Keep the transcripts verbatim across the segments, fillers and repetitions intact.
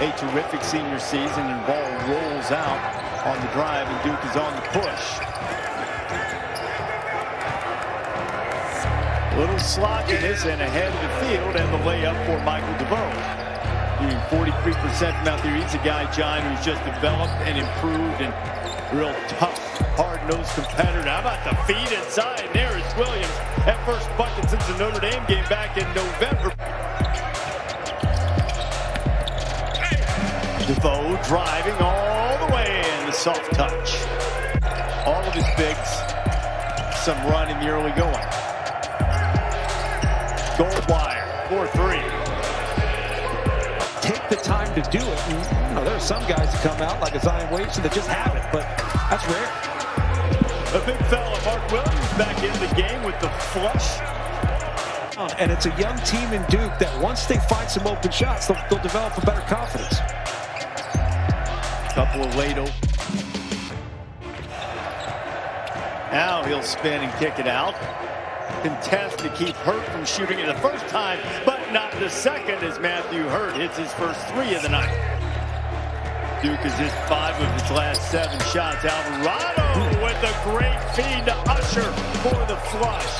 a terrific senior season, and ball rolls out on the drive, and Duke is on the push. Little slot in his and ahead of the field, and the layup for Michael DeBose. forty-three percent from out there. He's a guy, John, who's just developed and improved and real tough, hard-nosed competitor. How about the feed inside? There is Williams. That first bucket since the Notre Dame game back in November. Hey. DeVoe driving all the way in. The soft touch. All of his bigs. Some run in the early going. Goldwire, four three. Take the time to do it. And, you know, there are some guys that come out like a Zion Williamson that just have it, but that's rare. A big fella, Mark Williams, back in the game with the flush. And it's a young team in Duke that once they find some open shots, they'll, they'll develop a better confidence. Couple of late. Now he'll spin and kick it out. Contest to keep Hurt from shooting it the first time, but not the second, as Matthew Hurt hits his first three of the night. Duke has hit five of his last seven shots. Alvarado with a great feed to Usher for the flush.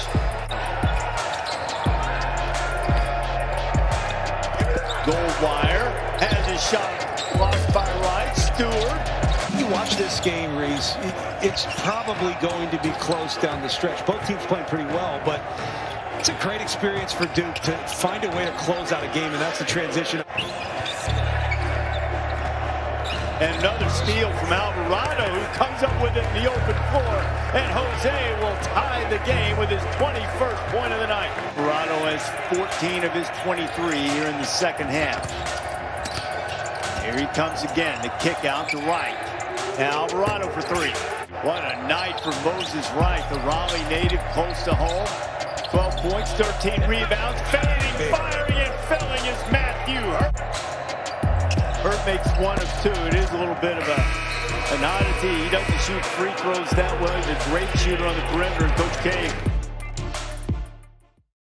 Goldwire has his shot blocked by Wright. Stewart. You watch this game, Reese, it's probably going to be close down the stretch. Both teams playing pretty well, but it's a great experience for Duke to find a way to close out a game, and that's the transition. And another steal from Alvarado, who comes up with it in the open floor, and Jose will tie the game with his twenty-first point of the night. Alvarado has fourteen of his twenty-three here in the second half. Here he comes again, the kick out to Wright. Now Alvarado for three. What a night for Moses Wright, the Raleigh native, close to home. twelve points, thirteen rebounds, fanning, firing, and filling is Matthew Hurt. Hurt makes one of two. It is a little bit of a, an oddity. He doesn't shoot free throws that well. He's a great shooter on the perimeter. Coach Kane.